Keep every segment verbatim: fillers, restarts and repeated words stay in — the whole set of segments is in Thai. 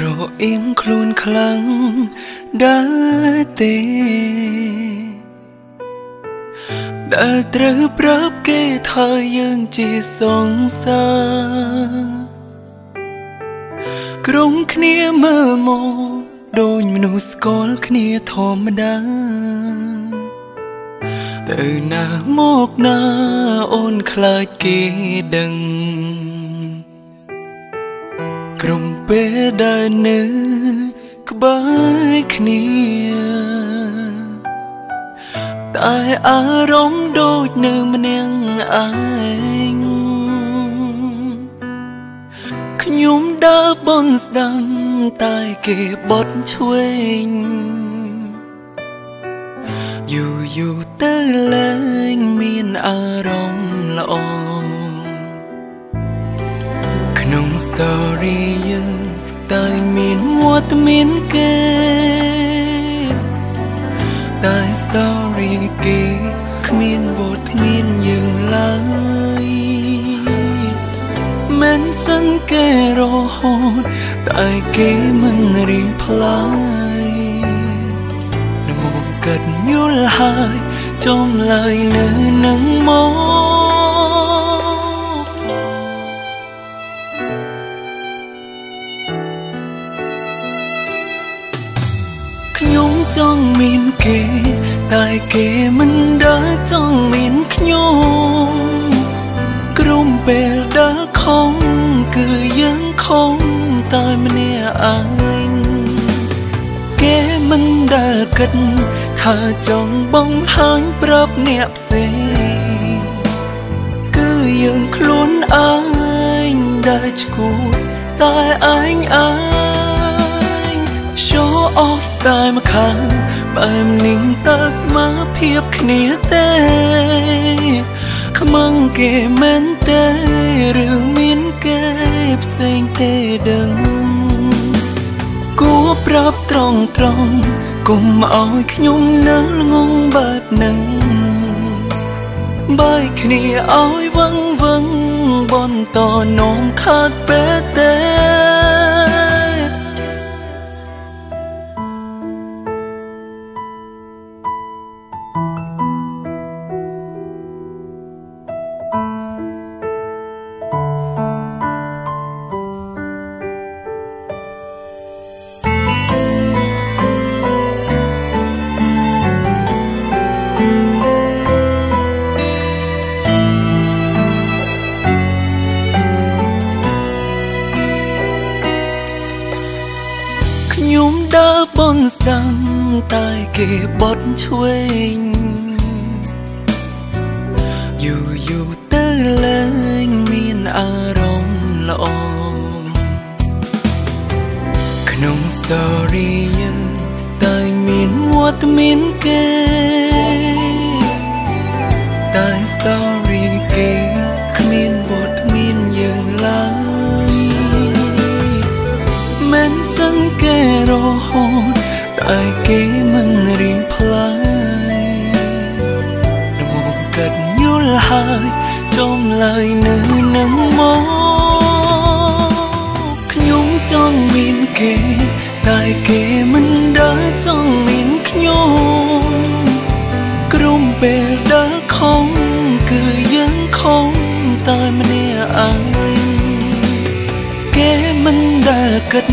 รอเองคลุนคลังดาเตดาเตรปรับเกทายังจีสงสากรงคเนียเมื่อโมโดยมนุษย์กอลคเนียธรรมดาแต่นางโมกนาอ่อนคลายเกดังกรงเปดาเนื้อกบายคเนียตายอารมณ์โดยหนึ่งมันยังอายขยุมดาบนสดำตายเก็บบทช่วยอยู่อยู่เตะแรงมีอารมณ์ละอองขนมสตอรี่ยังตายมีนวัดมีนเกตายสตอรี่เกขมีนวัดมีนยังไหลแม้นสันเกโรหดตายเกมันรีพลายนโมกัดยุลหายจมลายเนื้อหนังโมขยงจ้องมินเกตายเกมันเด้อจ้องมินขยงกรุมเปลเด้อคงคือยังคงตายมันเนี่ยอายเกมันเด้อกันถ้าจ้องบ้องหางปรับเนียบเสคือยังคลุ้นอายได้กูตายอายอายShow off ตายมาค้างปามนิ่งตาสมาเพียบคเนียเต้ขมังเกแม่นเต้หรือมินเก็บเสียงเต้ดังกูปรับตรองตรองกุมเอาขยุ่มเนื้องงบาดหนังใบคเนียเอาวังวังบนต่อน้องขาดเป๊ะเต้บนดำตายเก็บบทช่วยอยู่อยู่เตะแรงมีอารมณ์ละอมขนมสตอรี่ยังตายมีนวัดมีนเกตายสตอรี่เกขมีนวัดมีนยังลายแม้นสังเกโรหดตายเกมันรีพลายนโมกัดยุลหายจมลายเนื้อหนังโมขยุงจ้องมินเกตายเกมันเด้อจ้องมินขยุงกรุมเปลเด้อคงคือยังคงตายมันเนี่ยอายเกมันเด้อกัด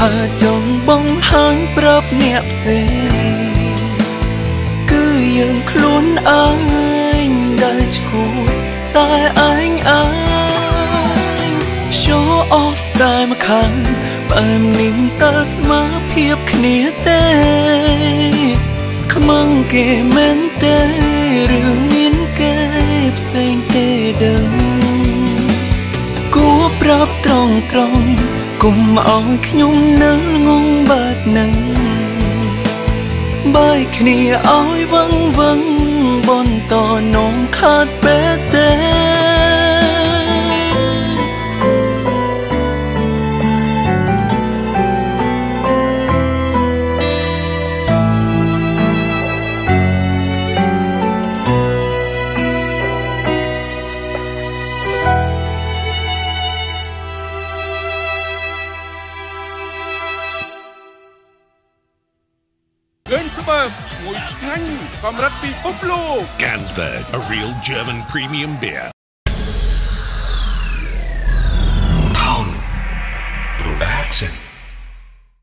ถ้าจงบ้องหางปรับเนียบเสคือยังคลุ้นอายได้กูตายอายอายโชว์ออฟตายมาค้างปามนิ่งตาสมาเพียบคเนียเต้ขมังเกแม่นเต้หรือมินเก็บเสียงเต้ดังกูปรับตรองตรองกุมเอาขยุมเนื้องงบาดหนังใบคเนียเอาวังวังบนต่อน้องขาดเป๊ะเต้ Gansberg, a real German premium beer.